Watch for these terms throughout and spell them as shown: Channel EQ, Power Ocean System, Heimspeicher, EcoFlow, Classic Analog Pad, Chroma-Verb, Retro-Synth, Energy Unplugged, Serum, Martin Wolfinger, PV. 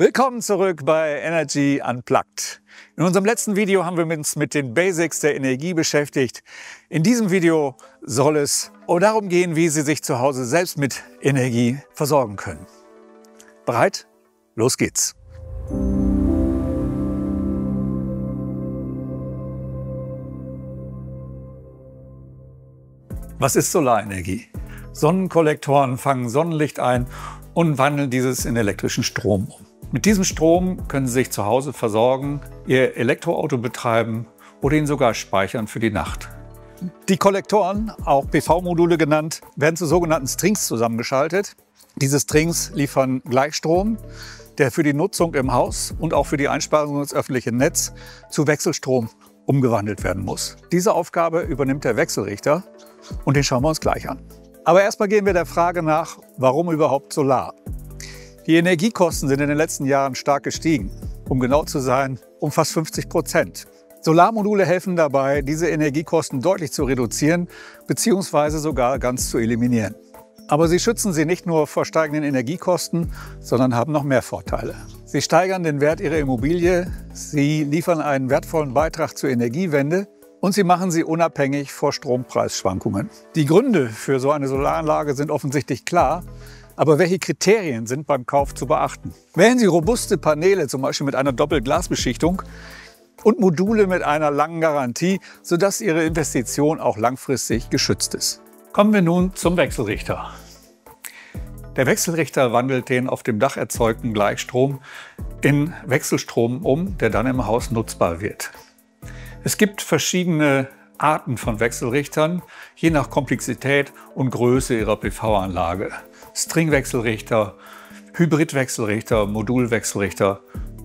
Willkommen zurück bei Energy Unplugged. In unserem letzten Video haben wir uns mit den Basics der Energie beschäftigt. In diesem Video soll es darum gehen, wie Sie sich zu Hause selbst mit Energie versorgen können. Bereit? Los geht's! Was ist Solarenergie? Sonnenkollektoren fangen Sonnenlicht ein und wandeln dieses in elektrischen Strom um. Mit diesem Strom können Sie sich zu Hause versorgen, Ihr Elektroauto betreiben oder ihn sogar speichern für die Nacht. Die Kollektoren, auch PV-Module genannt, werden zu sogenannten Strings zusammengeschaltet. Diese Strings liefern Gleichstrom, der für die Nutzung im Haus und auch für die Einspeisung ins öffentliche Netz zu Wechselstrom umgewandelt werden muss. Diese Aufgabe übernimmt der Wechselrichter und den schauen wir uns gleich an. Aber erstmal gehen wir der Frage nach, warum überhaupt Solar? Die Energiekosten sind in den letzten Jahren stark gestiegen, um genau zu sein, um fast 50%. Solarmodule helfen dabei, diese Energiekosten deutlich zu reduzieren bzw. sogar ganz zu eliminieren. Aber sie schützen Sie nicht nur vor steigenden Energiekosten, sondern haben noch mehr Vorteile. Sie steigern den Wert Ihrer Immobilie, Sie liefern einen wertvollen Beitrag zur Energiewende und Sie machen sie unabhängig vor Strompreisschwankungen. Die Gründe für so eine Solaranlage sind offensichtlich klar. Aber welche Kriterien sind beim Kauf zu beachten? Wählen Sie robuste Paneele, zum Beispiel mit einer Doppelglasbeschichtung und Module mit einer langen Garantie, sodass Ihre Investition auch langfristig geschützt ist. Kommen wir nun zum Wechselrichter. Der Wechselrichter wandelt den auf dem Dach erzeugten Gleichstrom in Wechselstrom um, der dann im Haus nutzbar wird. Es gibt verschiedene Arten von Wechselrichtern, je nach Komplexität und Größe Ihrer PV-Anlage. Stringwechselrichter, Hybridwechselrichter, Modulwechselrichter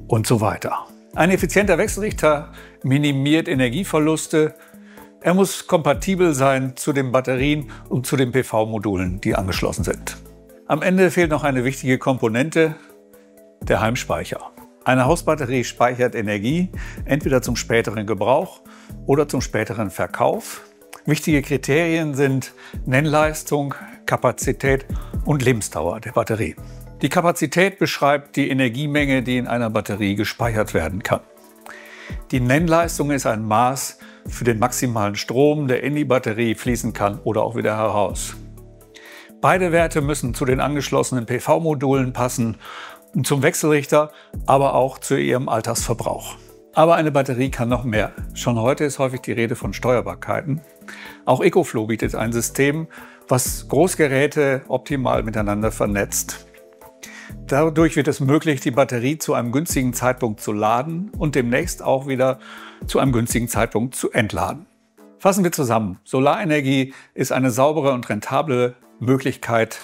und so weiter. Ein effizienter Wechselrichter minimiert Energieverluste. Er muss kompatibel sein zu den Batterien und zu den PV-Modulen, die angeschlossen sind. Am Ende fehlt noch eine wichtige Komponente, der Heimspeicher. Eine Hausbatterie speichert Energie entweder zum späteren Gebrauch oder zum späteren Verkauf. Wichtige Kriterien sind Nennleistung, Kapazität und Lebensdauer der Batterie. Die Kapazität beschreibt die Energiemenge, die in einer Batterie gespeichert werden kann. Die Nennleistung ist ein Maß für den maximalen Strom, der in die Batterie fließen kann oder auch wieder heraus. Beide Werte müssen zu den angeschlossenen PV-Modulen passen, zum Wechselrichter, aber auch zu Ihrem Alltagsverbrauch. Aber eine Batterie kann noch mehr. Schon heute ist häufig die Rede von Steuerbarkeiten. Auch EcoFlow bietet ein System, was Großgeräte optimal miteinander vernetzt. Dadurch wird es möglich, die Batterie zu einem günstigen Zeitpunkt zu laden und demnächst auch wieder zu einem günstigen Zeitpunkt zu entladen. Fassen wir zusammen. Solarenergie ist eine saubere und rentable Möglichkeit,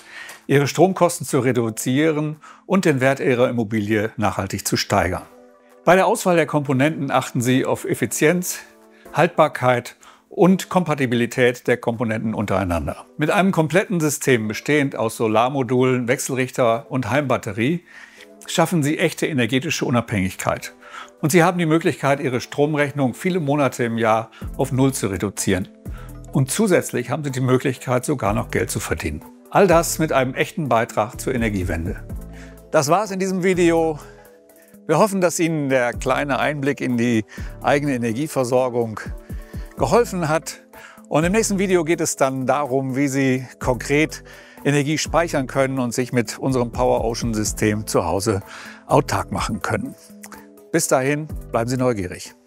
Ihre Stromkosten zu reduzieren und den Wert Ihrer Immobilie nachhaltig zu steigern. Bei der Auswahl der Komponenten achten Sie auf Effizienz, Haltbarkeit und Kompatibilität der Komponenten untereinander. Mit einem kompletten System bestehend aus Solarmodulen, Wechselrichter und Heimbatterie schaffen Sie echte energetische Unabhängigkeit. Und Sie haben die Möglichkeit, Ihre Stromrechnung viele Monate im Jahr auf Null zu reduzieren. Und zusätzlich haben Sie die Möglichkeit, sogar noch Geld zu verdienen. All das mit einem echten Beitrag zur Energiewende. Das war's in diesem Video. Wir hoffen, dass Ihnen der kleine Einblick in die eigene Energieversorgung geholfen hat. Und im nächsten Video geht es dann darum, wie Sie konkret Energie speichern können und sich mit unserem Power Ocean System zu Hause autark machen können. Bis dahin, bleiben Sie neugierig.